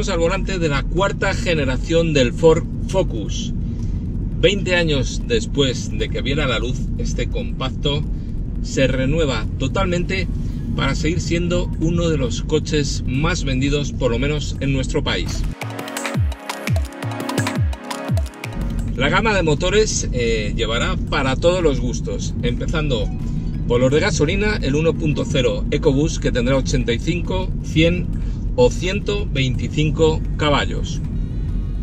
estamos al volante de la cuarta generación del Ford Focus. 20 años después de que viera la luz, este compacto se renueva totalmente para seguir siendo uno de los coches más vendidos, por lo menos en nuestro país. La gama de motores llevará para todos los gustos, empezando por los de gasolina, el 1.0 EcoBoost, que tendrá 85, 100 o 125 caballos.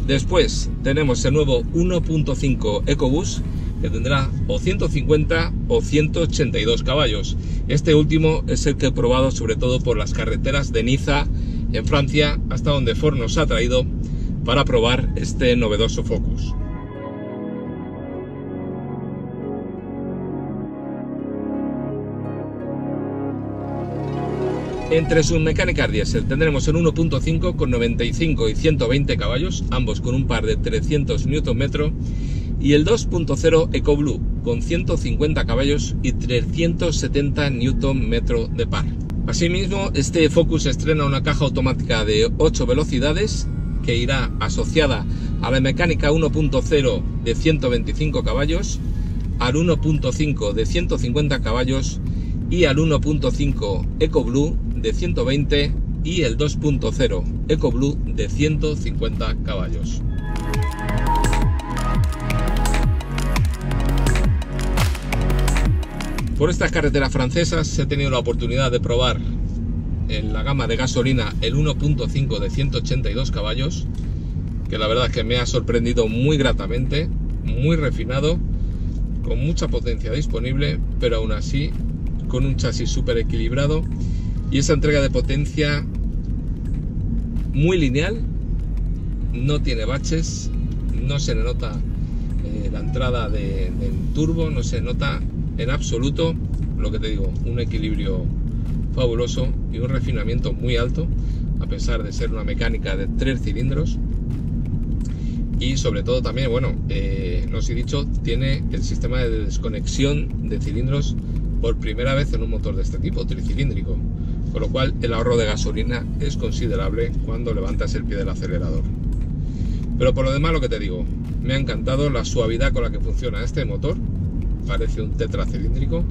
Después tenemos el nuevo 1.5 EcoBoost, que tendrá o 150 o 182 caballos. Este último es el que he probado sobre todo por las carreteras de Niza, en Francia, hasta donde Ford nos ha traído para probar este novedoso Focus. Entre sus mecánicas diésel tendremos el 1.5 con 95 y 120 caballos, ambos con un par de 300 Nm, y el 2.0 EcoBlue con 150 caballos y 370 Nm de par. Asimismo, este Focus estrena una caja automática de 8 velocidades que irá asociada a la mecánica 1.0 de 125 caballos, al 1.5 de 150 caballos y al 1.5 EcoBlue de 120 y el 2.0 EcoBlue de 150 caballos. Por estas carreteras francesas he tenido la oportunidad de probar en la gama de gasolina el 1.5 de 182 caballos, que la verdad es que me ha sorprendido muy gratamente, muy refinado, con mucha potencia disponible, pero aún así con un chasis súper equilibrado y esa entrega de potencia muy lineal, no tiene baches, no se le nota la entrada del turbo, no se nota en absoluto. Lo que te digo, un equilibrio fabuloso y un refinamiento muy alto, a pesar de ser una mecánica de 3 cilindros. Y sobre todo también, bueno, no os he dicho, tiene el sistema de desconexión de cilindros por primera vez en un motor de este tipo, tricilíndrico, con lo cual el ahorro de gasolina es considerable cuando levantas el pie del acelerador. Pero por lo demás, lo que te digo, me ha encantado la suavidad con la que funciona este motor, parece un tetracilíndrico,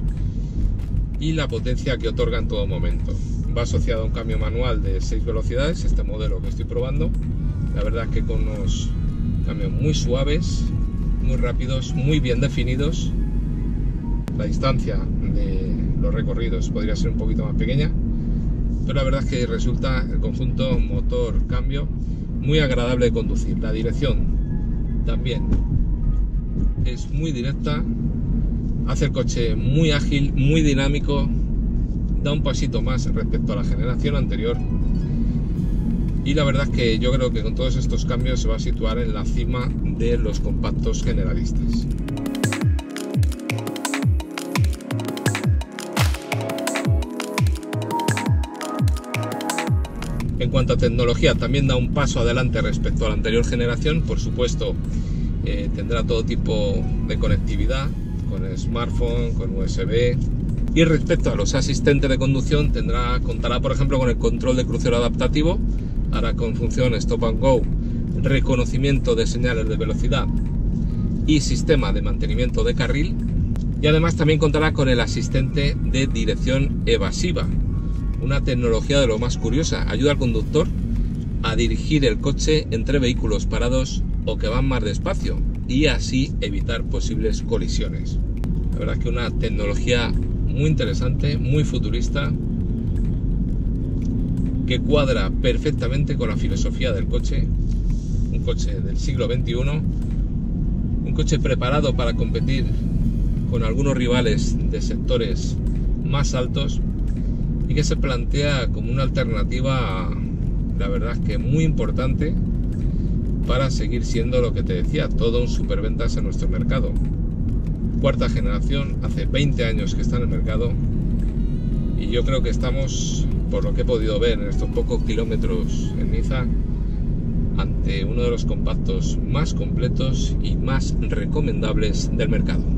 y la potencia que otorga en todo momento. Va asociado a un cambio manual de 6 velocidades, este modelo que estoy probando, la verdad es que con unos cambios muy suaves, muy rápidos, muy bien definidos. La distancia de los recorridos podría ser un poquito más pequeña, pero la verdad es que resulta el conjunto motor-cambio muy agradable de conducir. La dirección también es muy directa, hace el coche muy ágil, muy dinámico, da un pasito más respecto a la generación anterior, y la verdad es que yo creo que con todos estos cambios se va a situar en la cima de los compactos generalistas. En cuanto a tecnología, también da un paso adelante respecto a la anterior generación. Por supuesto, tendrá todo tipo de conectividad con el smartphone, con USB, y respecto a los asistentes de conducción contará por ejemplo con el control de crucero adaptativo, ahora con función Stop and Go, reconocimiento de señales de velocidad y sistema de mantenimiento de carril, y además también contará con el asistente de dirección evasiva, una tecnología de lo más curiosa, ayuda al conductor a dirigir el coche entre vehículos parados o que van más despacio y así evitar posibles colisiones. La verdad es que una tecnología muy interesante, muy futurista, que cuadra perfectamente con la filosofía del coche, un coche del siglo XXI, un coche preparado para competir con algunos rivales de sectores más altos y que se plantea como una alternativa, la verdad es que muy importante, para seguir siendo, lo que te decía, todo un superventas en nuestro mercado. Cuarta generación, hace 20 años que está en el mercado, y yo creo que estamos, por lo que he podido ver en estos pocos kilómetros en Niza, ante uno de los compactos más completos y más recomendables del mercado.